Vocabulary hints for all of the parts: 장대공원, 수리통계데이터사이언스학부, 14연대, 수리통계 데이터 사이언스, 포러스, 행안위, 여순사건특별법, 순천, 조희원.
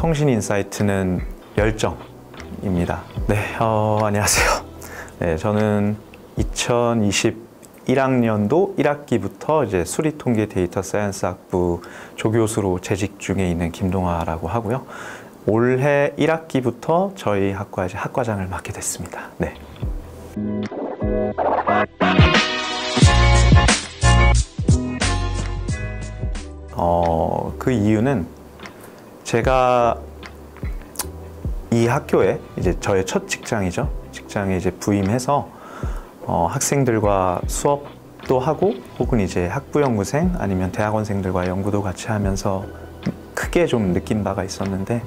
성신인사이트는 열정입니다. 네, 안녕하세요. 네, 저는 2021학년도 1학기부터 이제 수리통계 데이터 사이언스 학부 조교수로 재직 중에 있는 김동화라고 하고요. 올해 1학기부터 저희 학과 이제 학과장을 맡게 됐습니다. 네. 그 이유는 제가 이 학교에 이제 저의 첫 직장이죠. 직장에 이제 부임해서 학생들과 수업도 하고 혹은 이제 학부 연구생 아니면 대학원생들과 연구도 같이 하면서 크게 좀 느낀 바가 있었는데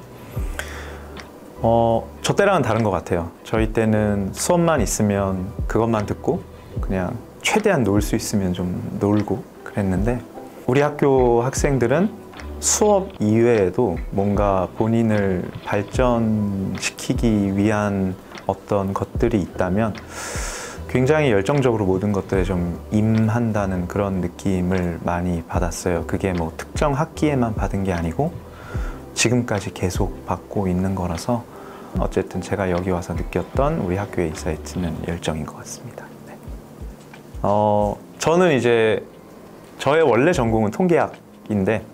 저 때랑은 다른 것 같아요. 저희 때는 수업만 있으면 그것만 듣고 그냥 최대한 놀 수 있으면 좀 놀고 그랬는데 우리 학교 학생들은 수업 이외에도 뭔가 본인을 발전시키기 위한 어떤 것들이 있다면 굉장히 열정적으로 모든 것들에 좀 임한다는 그런 느낌을 많이 받았어요. 그게 뭐 특정 학기에만 받은 게 아니고 지금까지 계속 받고 있는 거라서 어쨌든 제가 여기 와서 느꼈던 우리 학교의 인사이트는 열정인 것 같습니다. 네. 저는 이제 저의 원래 전공은 통계학인데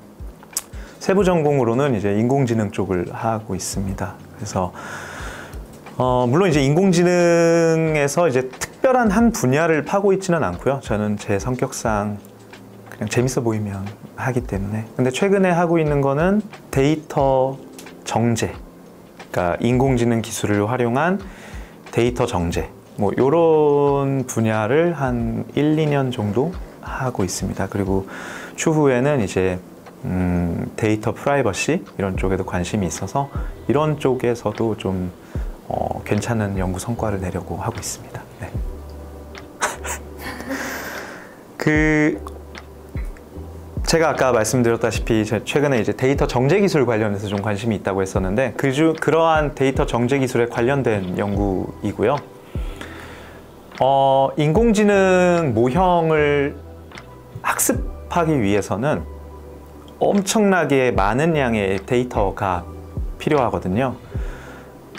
세부 전공으로는 이제 인공지능 쪽을 하고 있습니다. 그래서 물론 이제 인공지능에서 이제 특별한 한 분야를 파고 있지는 않고요. 저는 제 성격상 그냥 재밌어 보이면 하기 때문에. 근데 최근에 하고 있는 거는 데이터 정제. 그러니까 인공지능 기술을 활용한 데이터 정제 뭐 요런 분야를 한 1~2년 정도 하고 있습니다. 그리고 추후에는 이제 데이터 프라이버시 이런 쪽에도 관심이 있어서 이런 쪽에서도 좀 괜찮은 연구 성과를 내려고 하고 있습니다. 네. 제가 아까 말씀드렸다시피 최근에 이제 데이터 정제 기술 관련해서 좀 관심이 있다고 했었는데 그러한 데이터 정제 기술에 관련된 연구이고요. 인공지능 모형을 학습하기 위해서는 엄청나게 많은 양의 데이터가 필요하거든요.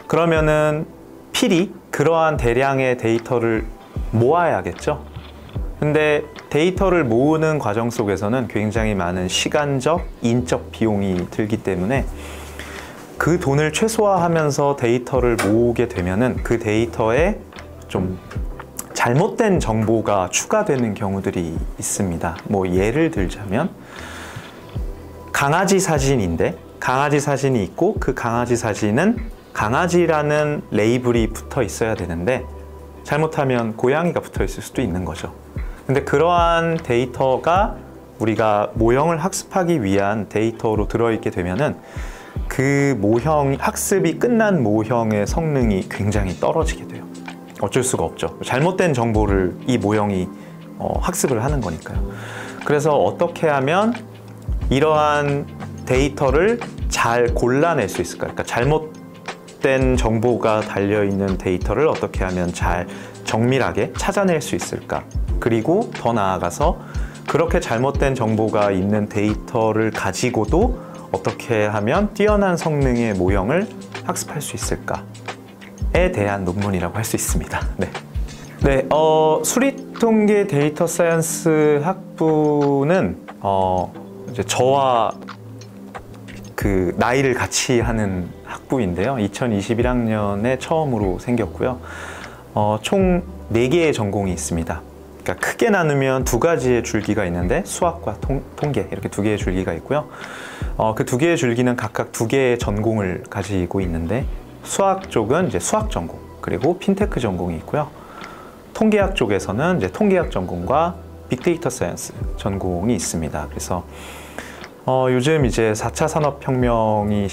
그러면은 필히 그러한 대량의 데이터를 모아야겠죠. 근데 데이터를 모으는 과정 속에서는 굉장히 많은 시간적, 인적 비용이 들기 때문에 그 돈을 최소화하면서 데이터를 모으게 되면은 그 데이터에 좀 잘못된 정보가 추가되는 경우들이 있습니다. 뭐 예를 들자면 강아지 사진인데 강아지 사진이 있고 그 강아지 사진은 강아지라는 레이블이 붙어 있어야 되는데 잘못하면 고양이가 붙어 있을 수도 있는 거죠. 근데 그러한 데이터가 우리가 모형을 학습하기 위한 데이터로 들어있게 되면은 그 모형, 학습이 끝난 모형의 성능이 굉장히 떨어지게 돼요. 어쩔 수가 없죠. 잘못된 정보를 이 모형이 학습을 하는 거니까요. 그래서 어떻게 하면 이러한 데이터를 잘 골라낼 수 있을까? 그러니까 잘못된 정보가 달려있는 데이터를 어떻게 하면 잘 정밀하게 찾아낼 수 있을까? 그리고 더 나아가서 그렇게 잘못된 정보가 있는 데이터를 가지고도 어떻게 하면 뛰어난 성능의 모형을 학습할 수 있을까? 에 대한 논문이라고 할 수 있습니다. 네, 수리통계 데이터 사이언스 학부는 이제 저와 그 나이를 같이 하는 학부인데요. 2021학년에 처음으로 생겼고요. 총 4개의 전공이 있습니다. 그러니까 크게 나누면 2가지의 줄기가 있는데 수학과 통계 이렇게 2개의 줄기가 있고요. 그 2개의 줄기는 각각 2개의 전공을 가지고 있는데 수학 쪽은 이제 수학 전공, 그리고 핀테크 전공이 있고요. 통계학 쪽에서는 이제 통계학 전공과 빅데이터 사이언스 전공이 있습니다. 그래서 요즘 이제 4차 산업혁명이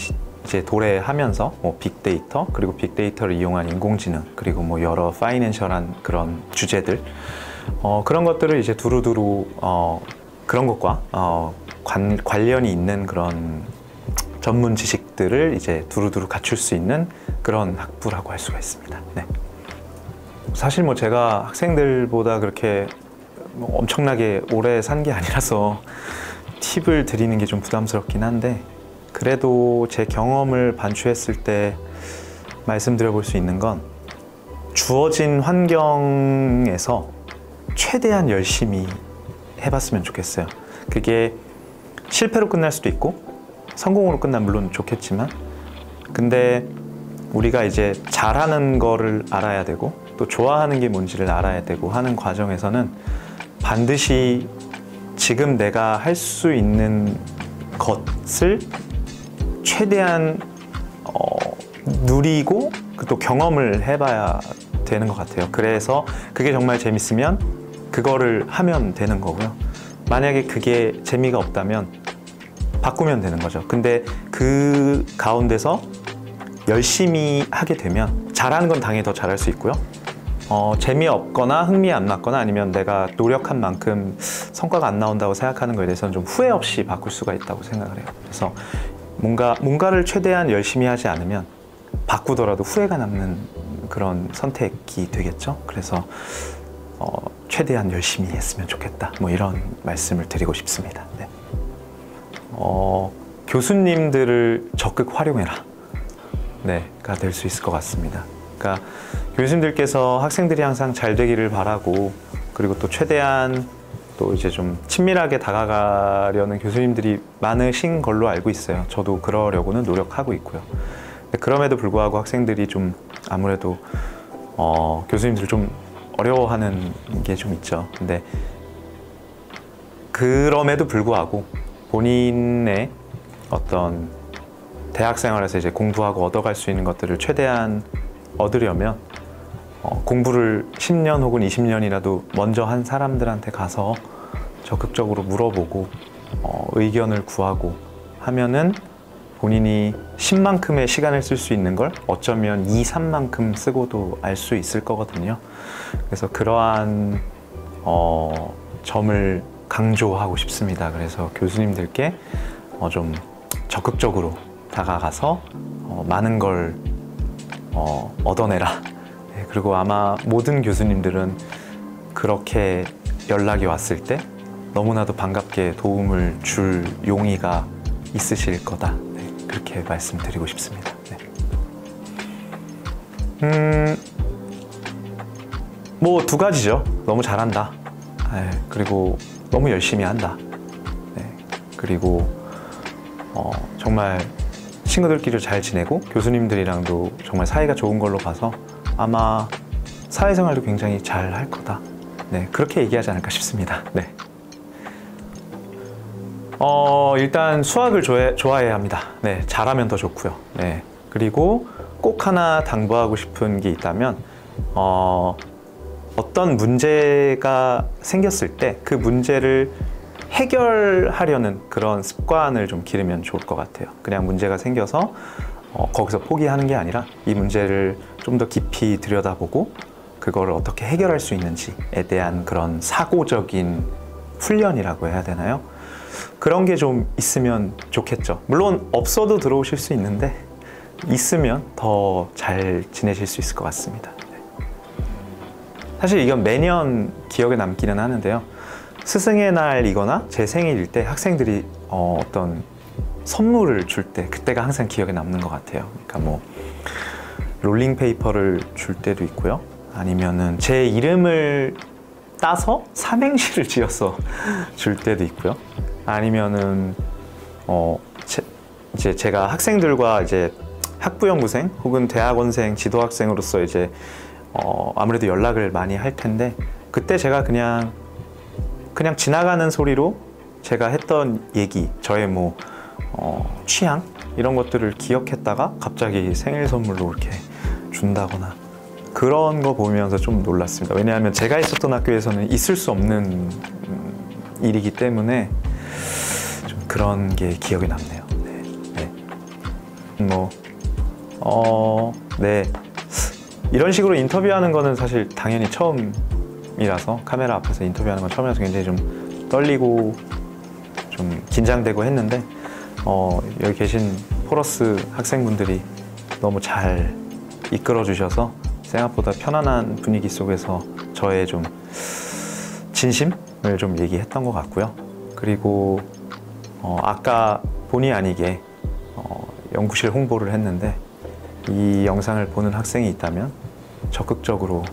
이제 도래하면서 뭐 빅데이터, 그리고 빅데이터를 이용한 인공지능, 그리고 뭐 여러 파이낸셜한 그런 주제들, 그런 것들을 이제 두루두루 그런 것과 관련이 있는 그런 전문 지식들을 이제 두루두루 갖출 수 있는 그런 학부라고 할 수가 있습니다. 네. 사실 뭐 제가 학생들보다 그렇게 뭐 엄청나게 오래 산 게 아니라서 팁을 드리는 게 좀 부담스럽긴 한데 그래도 제 경험을 반추했을 때 말씀드려볼 수 있는 건 주어진 환경에서 최대한 열심히 해봤으면 좋겠어요. 그게 실패로 끝날 수도 있고 성공으로 끝나면 물론 좋겠지만, 근데 우리가 이제 잘하는 거를 알아야 되고 또 좋아하는 게 뭔지를 알아야 되고 하는 과정에서는 반드시 지금 내가 할 수 있는 것을 최대한 누리고 또 경험을 해봐야 되는 것 같아요. 그래서 그게 정말 재밌으면 그거를 하면 되는 거고요. 만약에 그게 재미가 없다면 바꾸면 되는 거죠. 근데 그 가운데서 열심히 하게 되면 잘하는 건 당연히 더 잘할 수 있고요. 재미없거나 흥미 안 났거나 아니면 내가 노력한 만큼 성과가 안 나온다고 생각하는 거에 대해서는 좀 후회 없이 바꿀 수가 있다고 생각을 해요. 그래서 뭔가를 최대한 열심히 하지 않으면 바꾸더라도 후회가 남는 그런 선택이 되겠죠. 그래서 최대한 열심히 했으면 좋겠다, 뭐 이런 말씀을 드리고 싶습니다. 네. 교수님들을 적극 활용해라, 가 될 수 있을 것 같습니다. 그러니까 교수님들께서 학생들이 항상 잘 되기를 바라고, 그리고 또 최대한 또 이제 좀 친밀하게 다가가려는 교수님들이 많으신 걸로 알고 있어요. 저도 그러려고는 노력하고 있고요. 그럼에도 불구하고 학생들이 좀 아무래도 교수님들을 좀 어려워하는 게 좀 있죠. 근데 그럼에도 불구하고 본인의 어떤 대학생활에서 이제 공부하고 얻어갈 수 있는 것들을 최대한 얻으려면 공부를 10년 혹은 20년이라도 먼저 한 사람들한테 가서 적극적으로 물어보고 의견을 구하고 하면은 본인이 10만큼의 시간을 쓸 수 있는 걸 어쩌면 2, 3만큼 쓰고도 알 수 있을 거거든요. 그래서 그러한 점을 강조하고 싶습니다. 그래서 교수님들께 좀 적극적으로 다가가서 많은 걸 얻어내라. 네, 그리고 아마 모든 교수님들은 그렇게 연락이 왔을 때 너무나도 반갑게 도움을 줄 용의가 있으실 거다. 네, 그렇게 말씀드리고 싶습니다. 네. 뭐 두 가지죠. 너무 잘한다. 네, 그리고 너무 열심히 한다. 네, 그리고 정말 친구들끼리 잘 지내고 교수님들이랑도 정말 사이가 좋은 걸로 봐서 아마 사회생활도 굉장히 잘 할 거다. 네, 그렇게 얘기하지 않을까 싶습니다. 네. 일단 수학을 좋아해야 합니다. 네, 잘하면 더 좋고요. 네, 그리고 꼭 하나 당부하고 싶은 게 있다면 어떤 문제가 생겼을 때 그 문제를 해결하려는 그런 습관을 좀 기르면 좋을 것 같아요. 그냥 문제가 생겨서 거기서 포기하는 게 아니라 이 문제를 좀 더 깊이 들여다보고 그걸 어떻게 해결할 수 있는지에 대한 그런 사고적인 훈련이라고 해야 되나요? 그런 게 좀 있으면 좋겠죠. 물론 없어도 들어오실 수 있는데 있으면 더 잘 지내실 수 있을 것 같습니다. 사실 이건 매년 기억에 남기는 하는데요. 스승의 날이거나 제 생일일 때 학생들이 어떤 선물을 줄 때 그때가 항상 기억에 남는 것 같아요. 그러니까 뭐 롤링페이퍼를 줄 때도 있고요. 아니면은 제 이름을 따서 삼행시를 지어서 줄 때도 있고요. 아니면은 이제 제가 학생들과 이제 학부 연구생 혹은 대학원생 지도학생으로서 이제 아무래도 연락을 많이 할 텐데 그때 제가 그냥 지나가는 소리로 제가 했던 얘기, 저의 뭐 취향 이런 것들을 기억했다가 갑자기 생일 선물로 이렇게 준다거나 그런 거 보면서 좀 놀랐습니다. 왜냐하면 제가 있었던 학교에서는 있을 수 없는 일이기 때문에 좀 그런 게 기억에 남네요. 네. 네. 네. 이런 식으로 인터뷰하는 거는 사실 당연히 처음이라서 카메라 앞에서 인터뷰하는 건 처음이라서 굉장히 좀 떨리고 좀 긴장되고 했는데 여기 계신 포러스 학생분들이 너무 잘 이끌어 주셔서 생각보다 편안한 분위기 속에서 저의 좀 진심을 좀 얘기했던 것 같고요. 그리고 아까 본의 아니게 연구실 홍보를 했는데 이 영상을 보는 학생이 있다면 적극적으로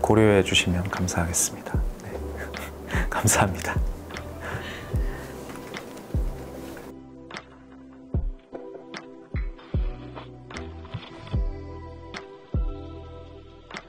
고려해 주시면 감사하겠습니다. 네. 감사합니다.